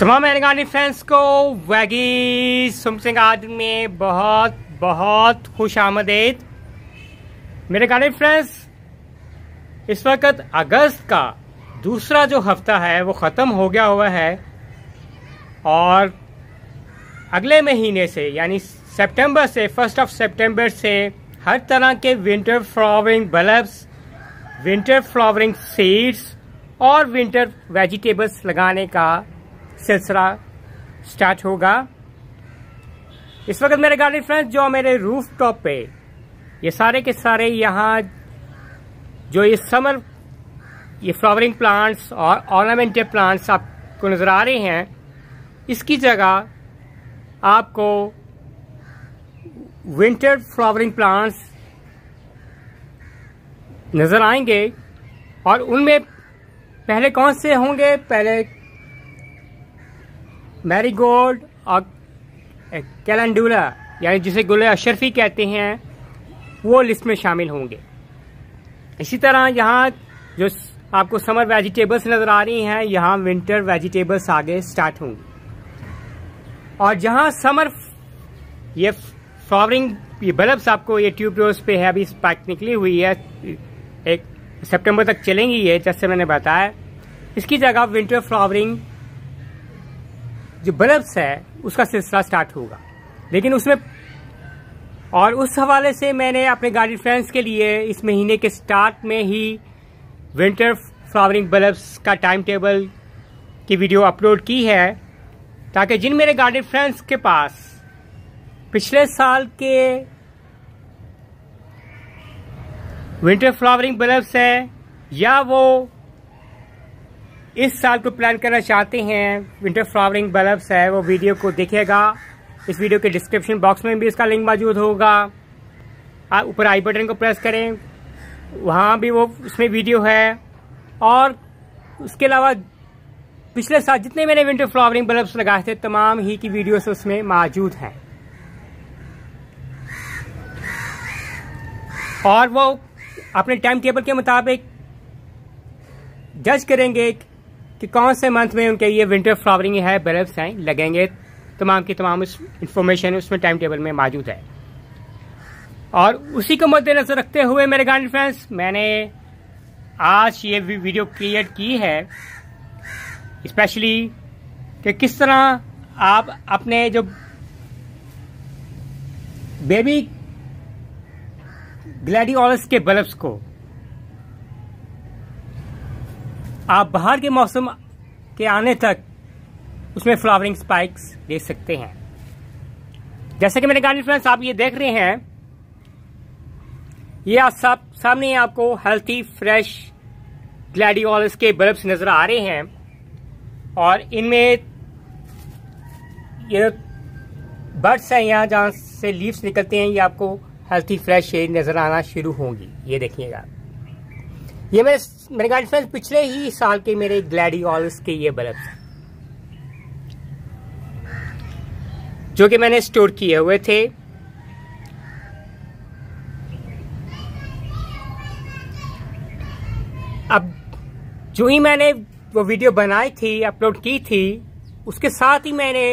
तमाम मेरे फ्रेंड्स को वैगी सुमसिंग आज में बहुत बहुत खुश आमदेद। मेरे गाने फ्रेंड्स, इस वक्त अगस्त का दूसरा जो हफ्ता है वो ख़त्म हो गया हुआ है और अगले महीने से यानी सितंबर से 1 सितंबर से हर तरह के winter flowering bulbs, winter flowering seeds और विंटर वेजिटेबल्स लगाने का सिलसिला स्टार्ट होगा। इस वक्त मेरे गार्डन फ्रेंड्स जो मेरे रूफ टॉप पे ये सारे के सारे यहाँ जो ये समर ये फ्लावरिंग प्लांट्स और ऑर्नामेंटेड प्लांट्स आपको नज़र आ रहे हैं, इसकी जगह आपको विंटर फ्लावरिंग प्लांट्स नज़र आएंगे। और उनमें पहले कौन से होंगे? पहले मैरीगोल्ड और कैलेंडुला यानी जिसे गुल अशरफी कहते हैं वो लिस्ट में शामिल होंगे। इसी तरह यहाँ जो आपको समर वेजिटेबल्स नज़र आ रही हैं, यहाँ विंटर वेजिटेबल्स आगे स्टार्ट होंगी। और जहाँ समर ये फ्लावरिंग ये बल्ब्स आपको ये ट्यूब रोज पे है, अभी स्पाइक निकली हुई है, एक सितंबर तक चलेंगी ये, जैसे मैंने बताया। इसकी जगह विंटर फ्लावरिंग जो बल्ब्स है उसका सिलसिला स्टार्ट होगा। लेकिन उसमें और उस हवाले से मैंने अपने गार्डन फ्रेंड्स के लिए इस महीने के स्टार्ट में ही विंटर फ्लावरिंग बल्ब्स का टाइम टेबल की वीडियो अपलोड की है, ताकि जिन मेरे गार्डन फ्रेंड्स के पास पिछले साल के विंटर फ्लावरिंग बल्ब्स हैं या वो इस साल को प्लान करना चाहते हैं विंटर फ्लावरिंग बल्ब्स है, वो वीडियो को देखेगा। इस वीडियो के डिस्क्रिप्शन बॉक्स में भी इसका लिंक मौजूद होगा। आप ऊपर आई बटन को प्रेस करें, वहाँ भी वो उसमें वीडियो है। और उसके अलावा पिछले साल जितने मैंने विंटर फ्लावरिंग बल्ब्स लगाए थे तमाम ही की वीडियोस उसमें मौजूद हैं। और वो अपने टाइम टेबल के मुताबिक जज करेंगे कि कौन से मंथ में उनके ये विंटर फ्लावरिंग है बल्ब्स हैं लगेंगे। तमाम की तमाम उस इंफॉर्मेशन उसमें टाइम टेबल में मौजूद है। और उसी को मद्देनजर रखते हुए मेरे गार्डन फ्रेंड्स मैंने आज ये वीडियो क्रिएट की है, स्पेशली कि किस तरह आप अपने जो बेबी ग्लैडियोलस के बल्ब्स को आप बाहर के मौसम के आने तक उसमें फ्लावरिंग स्पाइक्स दे सकते हैं। जैसे कि मेरे गार्डन फ्रेंड्स आप ये देख रहे हैं, ये आप सामने आपको हेल्थी फ्रेश ग्लैडियोलस के बल्ब्स नज़र आ रहे हैं। और इनमें ये बड्स हैं, यहाँ जहाँ से लीव्स निकलते हैं ये आपको हेल्थी फ्रेश ये नज़र आना शुरू होंगी। ये देखिएगा, ये मेरे गार्डन फ्रेंड्स पिछले ही साल के मेरे ग्लैडियोलस के ये बल्ब्स हैं जो कि मैंने स्टोर किए हुए थे। अब जो ही मैंने वो वीडियो बनाई थी, अपलोड की थी, उसके साथ ही मैंने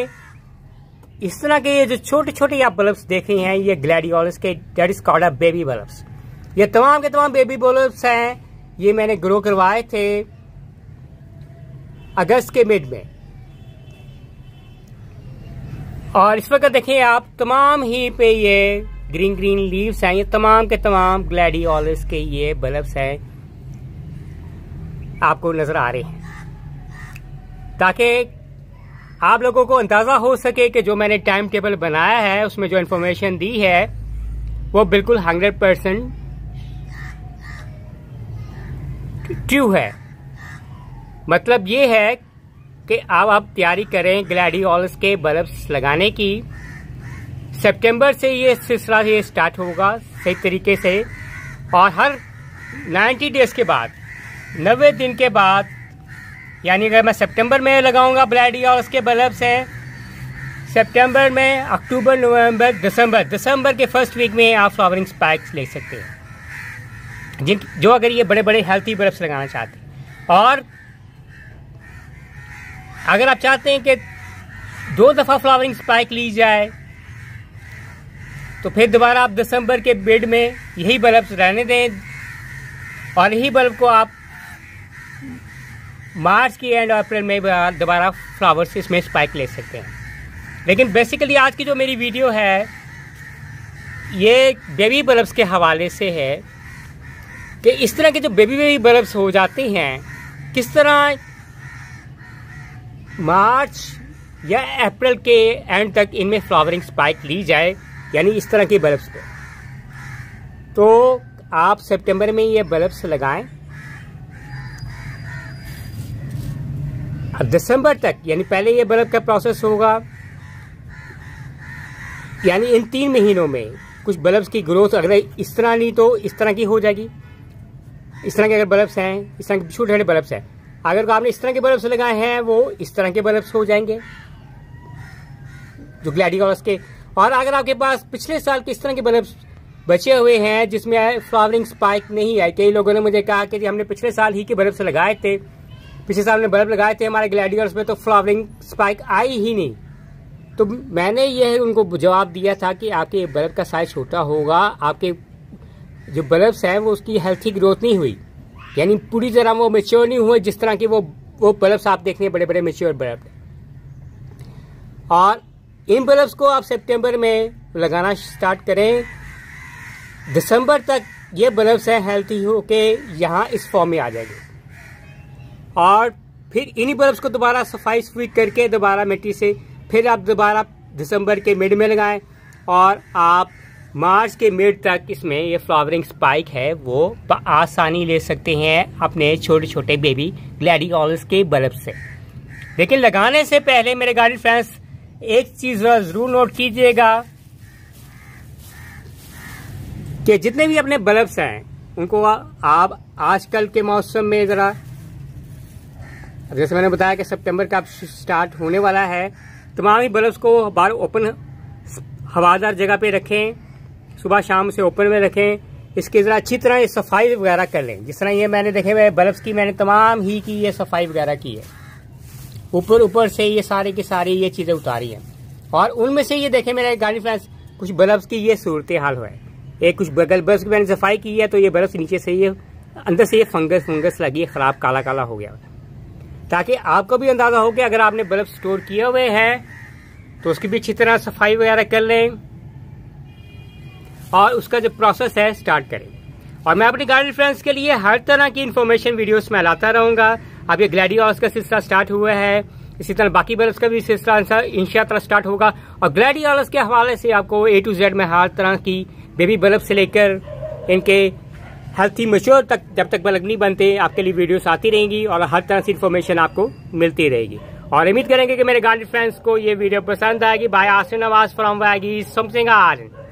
इस तरह के ये जो छोटे छोटे आप बल्ब्स देख रहे हैं ये ग्लैडियोलस के that is called a baby bulbs, ये तमाम के तमाम बेबी बल्ब्स हैं। ये मैंने ग्रो करवाए थे अगस्त के मिड में। और इस वक्त देखिए आप तमाम ही पे ये ग्रीन ग्रीन लीव्स हैं, ये तमाम के तमाम ग्लैडियोलस के ये बल्ब्स हैं आपको नजर आ रहे हैं, ताकि आप लोगों को अंदाजा हो सके कि जो मैंने टाइम टेबल बनाया है उसमें जो इन्फॉर्मेशन दी है वो बिल्कुल 100% ट्रू है। मतलब ये है कि आप तैयारी करें ग्लैडियोलस के बल्ब्स लगाने की। सितंबर से ये सिलसिला ये स्टार्ट होगा सही तरीके से, और हर 90 डेज के बाद 90 दिन के बाद यानी अगर मैं सितंबर में लगाऊंगा ग्लैडियोलस के बल्ब्स हैं, सितंबर में, अक्टूबर, नवंबर, दिसंबर के फर्स्ट वीक में आप फ्लावरिंग स्पाइक्स ले सकते हैं जो अगर ये बड़े बड़े हेल्थी बल्ब्स लगाना चाहते हैं। और अगर आप चाहते हैं कि दो दफ़ा फ्लावरिंग स्पाइक ली जाए तो फिर दोबारा आप दिसंबर के बेड में यही बल्ब रहने दें और यही बल्ब को आप मार्च के एंड अप्रैल में दोबारा फ्लावर्स इसमें स्पाइक ले सकते हैं। लेकिन बेसिकली आज की जो मेरी वीडियो है ये बेबी बल्ब्स के हवाले से है कि इस तरह के जो बेबी बल्ब्स हो जाते हैं किस तरह मार्च या अप्रैल के एंड तक इनमें फ्लावरिंग स्पाइक ली जाए, यानी इस तरह के बल्ब्स पे। तो आप सितंबर में ये बल्ब्स लगाएं, दिसंबर तक यानी पहले ये बल्ब का प्रोसेस होगा, यानी इन 3 महीनों में कुछ बल्ब्स की ग्रोथ अगर इस तरह ली तो इस तरह की हो जाएगी। इस तरह के अगर बल्ब्स हैं, इस तरह के छोटे छोटे बल्ब्स हैं, अगर आपने इस तरह के बल्ब्स लगाए हैं वो इस तरह के बल्ब्स हो जाएंगे जो ग्लैडियोलस के। और अगर आपके पास पिछले साल के इस तरह के बल्ब्स बचे हुए हैं जिसमें फ्लावरिंग स्पाइक नहीं आई, कई लोगों ने मुझे कहा कि हमने पिछले साल ही के बल्ब्स लगाए थे, पिछले साल ने बल्ब लगाए थे हमारे ग्लैडियोलस में तो फ्लावरिंग स्पाइक आई ही नहीं, तो मैंने यह उनको जवाब दिया था कि आपके बल्ब का साइज छोटा होगा, आपके जो बल्ब्स हैं वो उसकी हेल्थी ग्रोथ नहीं हुई, यानी पूरी तरह वो मेच्योर नहीं हुए जिस तरह के वो बल्ब्स आप देख रहे हैं, बड़े बड़े मेच्योर बल्ब। और इन बल्ब्स को आप सितंबर में लगाना स्टार्ट करें, दिसंबर तक ये बल्ब्स हैं हेल्थी होके यहाँ इस फॉर्म में आ जाएंगे। और फिर इन्हीं बल्ब्स को दोबारा सफाई स्वीप करके दोबारा मिट्टी से फिर आप दोबारा दिसंबर के मिड में लगाएं और आप मार्च के मिड तक इसमें ये फ्लावरिंग स्पाइक है वो आसानी ले सकते हैं अपने छोटे छोटे बेबी ग्लैडियोलस के बल्ब से। लेकिन लगाने से पहले मेरे गार्डन फ्रेंड्स एक चीज़ ज़रूर नोट कीजिएगा कि जितने भी अपने बल्ब्स हैं उनको आप आजकल के मौसम में ज़रा, अब जैसे मैंने बताया कि सितंबर का स्टार्ट होने वाला है, तमाम ही बल्ब्स को बाहर ओपन हवादार जगह पे रखें, सुबह शाम से ओपन में रखें, इसके ज़रा अच्छी तरह ये सफाई वगैरह कर लें। जिस तरह ये मैंने देखे हुए बल्ब्स की मैंने तमाम ही की ये सफाई वगैरह की है, ऊपर ऊपर से ये सारे की सारी ये चीज़ें उतारी हैं। और उनमें से ये देखें मेरे गार्डन फ्रेंड्स कुछ बल्ब्स की ये सूरत हाल हुआ है, एक कुछ बल्ब्स की मैंने सफाई की है तो ये बल्ब्स नीचे से ये अंदर से ये फंगस लगी है, ख़राब काला काला हो गया, ताकि आपको भी अंदाज़ा हो कि अगर आपने बल्ब स्टोर किए हुए हैं तो उसकी भी अच्छी तरह सफाई वगैरह कर लें और उसका जो प्रोसेस है स्टार्ट करें। और मैं अपने गार्डन फ्रेंड्स के लिए हर तरह की इन्फॉर्मेशन वीडियोस में लाता रहूँगा। अब ये ग्लैडियोलस का सिलसिला स्टार्ट हुआ है, इसी तरह बाकी बल्ब्स का भी सिलसिला इंशाअल्लाह स्टार्ट होगा। और ग्लैडियोलस के हवाले से आपको A to Z में हर तरह की बेबी बल्ब से लेकर इनके हेल्थी मच्योर तक, जब तक बल्ब नहीं बनते, आपके लिए वीडियोस आती रहेंगी और हर तरह से इन्फॉर्मेशन आपको मिलती रहेगी। और उम्मीद करेंगे कि मेरे गार्डन फ्रेंड्स को ये वीडियो पसंद आएगी। बाय आसिन नवाज फ्रॉम वागीज समथिंग आर।